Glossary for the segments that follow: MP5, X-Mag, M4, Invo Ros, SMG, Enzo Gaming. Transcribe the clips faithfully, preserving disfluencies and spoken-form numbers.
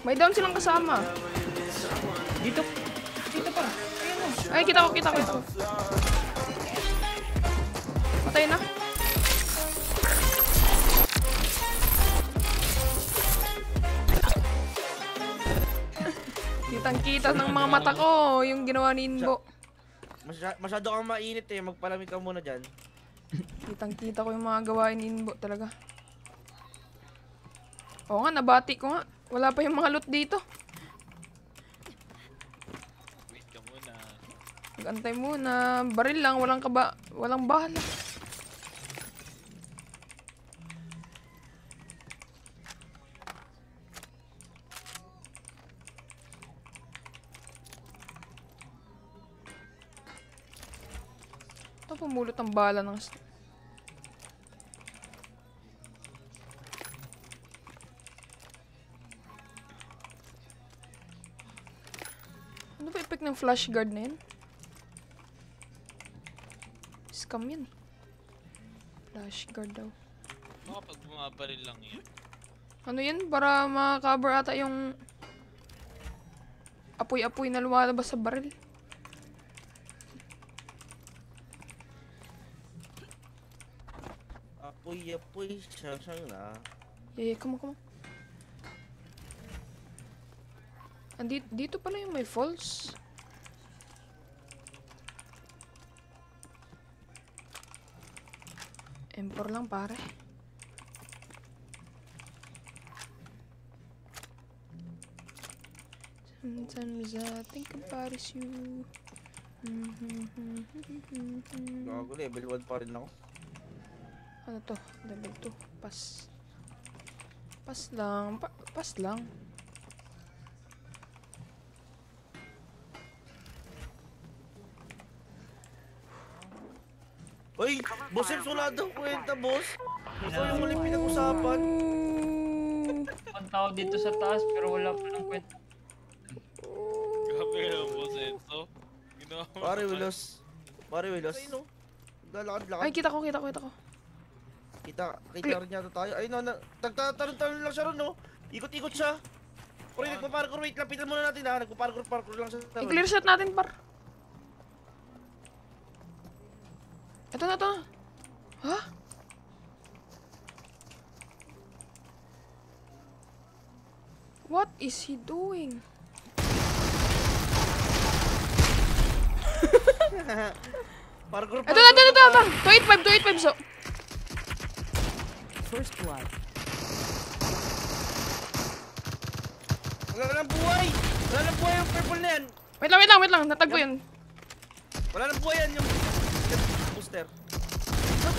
May down silang kasama. Dito. Dito pa. Ay, kita ko, kita ko. Patay na. Kitang-kita ng mga mata ko yung ginawa ni Invo. Masyado kang mainit eh. Magpalamig ka muna dyan. Kitang-kita ko yung mga gawain ni Invo talaga. Oo nga, nabati ko nga. Wala pa yung mga loot dito. Wait ka muna. Mag-antay muna. Baril lang. Walang kaba... Walang bahala. Ito, pumulot ang bala ng... ng flash guard na yun. Scam yun. Flash guard daw. Baka pag bumabaril lang yun. Ano yun? Para makakover ata yung apoy-apoy na lumalabas sa baril. Apoy-apoy siyang-siyang na. Yeah, yeah, come on, come on. Andito, dito pala yung may falls. M four lang pare. Sometimes I think about you. Gago, level one pa rin ako. Ano to? Level two. Pass. Pass lang. Pa pass lang. Uy! Boss, yung sula daw kwenta, boss! Gusto yung ulit pinag-usapan! Ang tao dito sa taas, pero wala pa ng kwenta. Grabe na, boss, Enzo. Pare, Willos. Pare, Willos. Lalakad-lakad. Ay, kita ko, kita ko, kita ko. Kita, kita rin yata tayo. Ay, no, nagtatanong-tanong lang siya ron, no? Ikot-ikot siya. Pare, nagpa-parkour, wait lang. Pitan muna natin, ha? Nagpa-parkour-parkour lang siya. I-clear shot natin, par. Ito na, ito na. Ha? What is he doing? Parkour, parkour. Ito na, ito na, ito na. two eighty-five, two eighty-five, so. First blood. Wala lang buhay. Wala lang buhay yung purple na yan. Wait lang, wait lang, wait lang. Natagpo yun. Wala lang buhay yan yung... Saan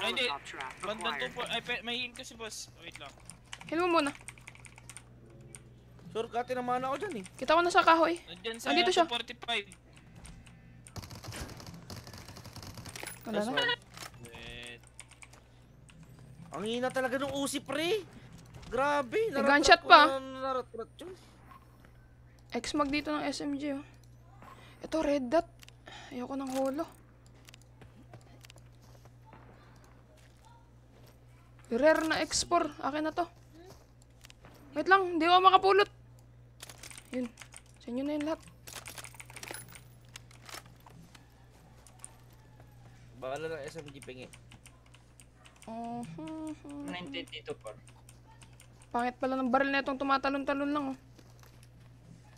Ay, hindi. Bandang two po. Ay, may heal kasi, boss. Wait lang. Heal mo muna. Sure, kati naman ako dyan, eh. Kita ko na sa kahoy. Nandyan sa two forty-five. Wala na. Wait. Ang hina talaga nung usip, pre. Grabe. May gunshot pa. X-mag dito ng S M G, oh. Ito, red dot. Ayoko ng holo. Rare na export. Akin na to. Wait lang. Hindi ko makapulot. Yun. Sa inyo na yun lahat. Bahala ng S M G pingi. Uh-huh. nine ten dito par. Pangit pala ng baril na itong tumatalon-talon lang. Oh.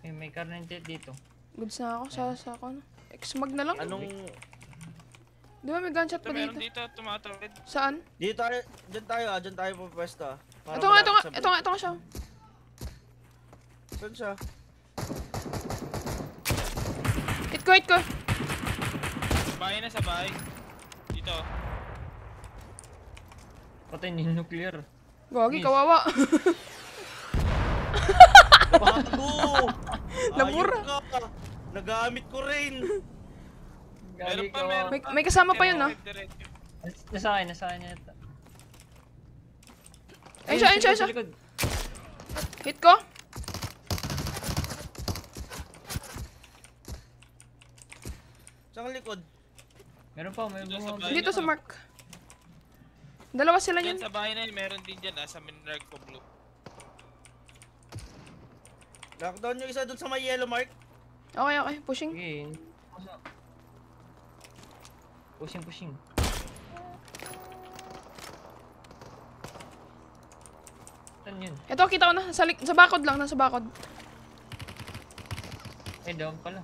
Hey, may car nine ten dito. Goods na ako. Sa, sa ako. X-mag na lang. Anong... Di ba may gunshot pa dito? Meron dito, tumatawid. Saan? Dito tayo, dyan tayo ah, dyan tayo pupwesto ah. Ito nga, ito nga, ito nga, ito nga siya. Saan siya? Hit ko, hit ko. Bahay na sa bahay. Dito. Patay niya nuclear. Gagi, kawawa. Bago! Lamura. Nagamit ko rin. Meron pa, meron pa. May kasama pa yun, ha? Nasa akin, nasa akin na ito. Ayun siya, ayun siya, ayun siya. Hit ko. Saan ang likod? Meron pa, meron pa. Dito sa mark. Dalawa sila yun. Sa bahay na yun, meron din dyan, ha? Sa minark ko, blue. Lockdown yung isa dun sa may yellow mark. Okay, okay. Pushing. Okay. Pushing, pushing. Saan yun? Ito, kita ko na. Sa, sa bakod lang. Nasa bakod. Eh, down pala.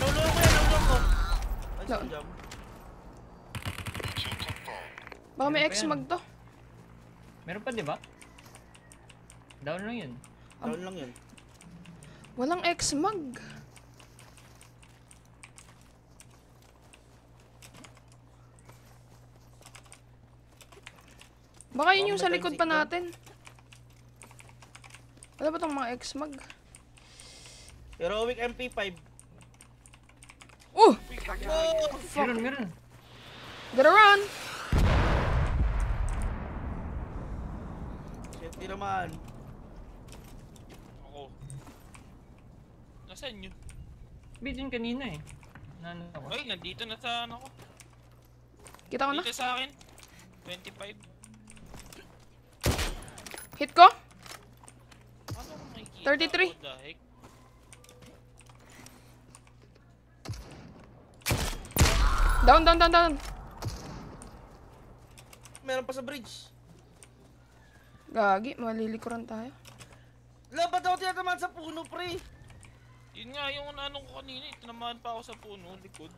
Naulong ko yan. Naulong ko. Ay, saan jam? Baka may X-mag to. Meron pa, diba? Down lang yun. Down um, lang yun. Walang X-mag. Baka yun yung sa likod pa natin. Wala ba itong mga X-Mag? Heroic M P five. Oh! Fuck! Meron, meron. Gotta run! Shit, di naman. Ako. Nasaan yun? Bidin kanina eh. Nano ako. Ay, nandito na sa ano ko. Kita ko na. Dito sa akin. twenty-five. Hit ko? thirty-three. Down, down, down, down. Meron pa sa bridge. Gagi, malilikuran tayo. Labat ako tinatamaan sa puno, pre. Yun nga, yung anong ko kanina, itinamaan pa ako sa puno, likod.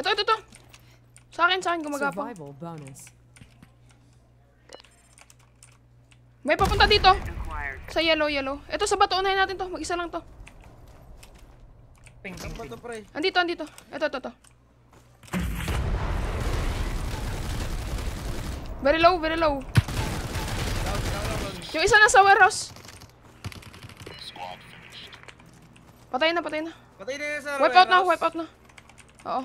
Ito, ito, ito! Sa akin, sa akin, gumagapang. May papunta dito! Sa yellow, yellow. Ito, sa bato, unahin natin to. Mag-isa lang to. Ping, ping, ping. Andito, andito. Ito, ito, ito. Very low, very low. Yung isa na sa warehouse. Patay na, patay na. Wipe out na, wipe out na. Oo.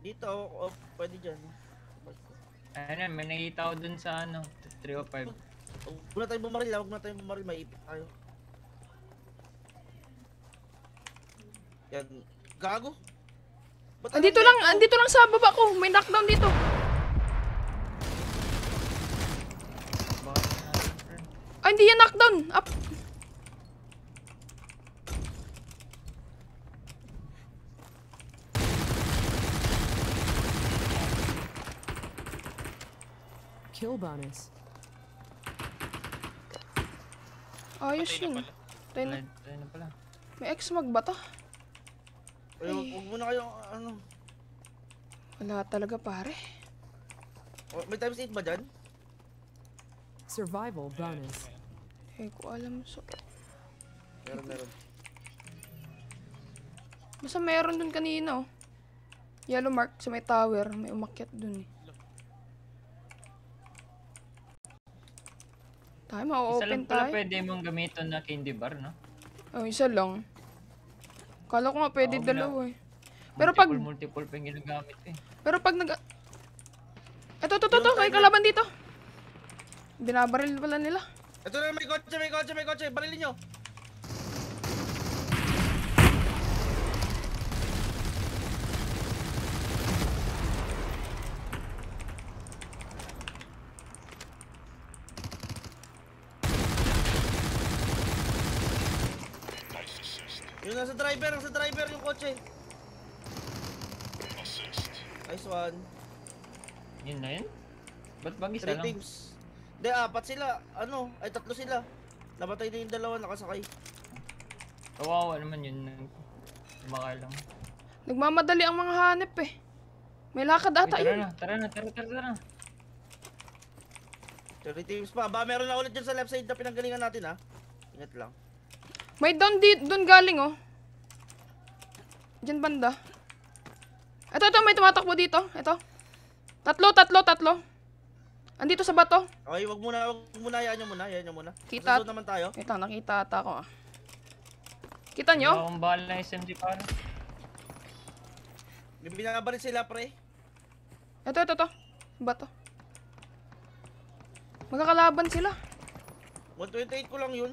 Dito, oh, pwede dyan. Ayun, may nakita ko dun sa ano, three oh five. Huwag na tayong bumaril, huwag na tayong bumaril, may ipit tayo. Yan, gago. Andito lang, andito lang sa baba ko, may knockdown dito. Ay, hindi yan knockdown, up. Kill bonus. Ayos yun. Patay na pala. May X-Mag ba to? Huwag muna kayo, ano. Wala talaga, pare. May times eight ba dyan? Survival bonus. Eh, ko alam so. Meron, meron. Basta meron dun kanina, oh. Yellow mark sa may tower. May umakyat dun, eh. Tayo, mau-open tayo. Isa lang pala pwede mong gamiton na candy bar, no? Oh, isa lang. Kala ko nga pwede oh, dalawa eh. Pero multiple, pag... Multiple pa yung ginagamit eh. Pero pag nag... Eto, eto, eto, may kalaban dito. Binabaril pala nila. Eto na, may kotse, may kotse, may kotse. Barilin nyo. Nasa driver, nasa driver yung kotse. Nice one. Yun na yun? Ba't bang isa lang? Teams. Hindi, apat sila. Ano? Ay, tatlo sila. Nabatay na yung dalawa, nakasakay. Kawawa naman yun. Baka lang. Nagmamadali ang mga hanep eh. May lakad ata yun. Tara na, tara na, tara na. Three teams pa. Ba, meron na ulit yun sa left side na pinanggalingan natin ha. Ingat lang. May doon di doon galing oh. Diyan banda. Ito, ito, may tumatakbo dito. Ito. Tatlo, tatlo, tatlo. Andito sa bato. Okay, wag muna, wag muna, hayaan nyo muna, hayaan nyo muna. Kita naman tayo. Ito, nakita ata ako ah. Kita nyo? Wala akong bala ng S M G para. Binabarin sila, pre. Ito, ito, ito. Bato. Magkakalaban sila. one twenty-eight ko lang yun.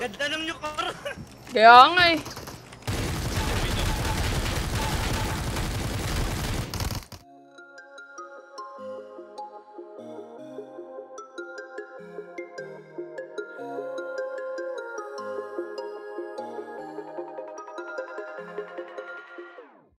Ganda ng nyukor! Kaya nga eh.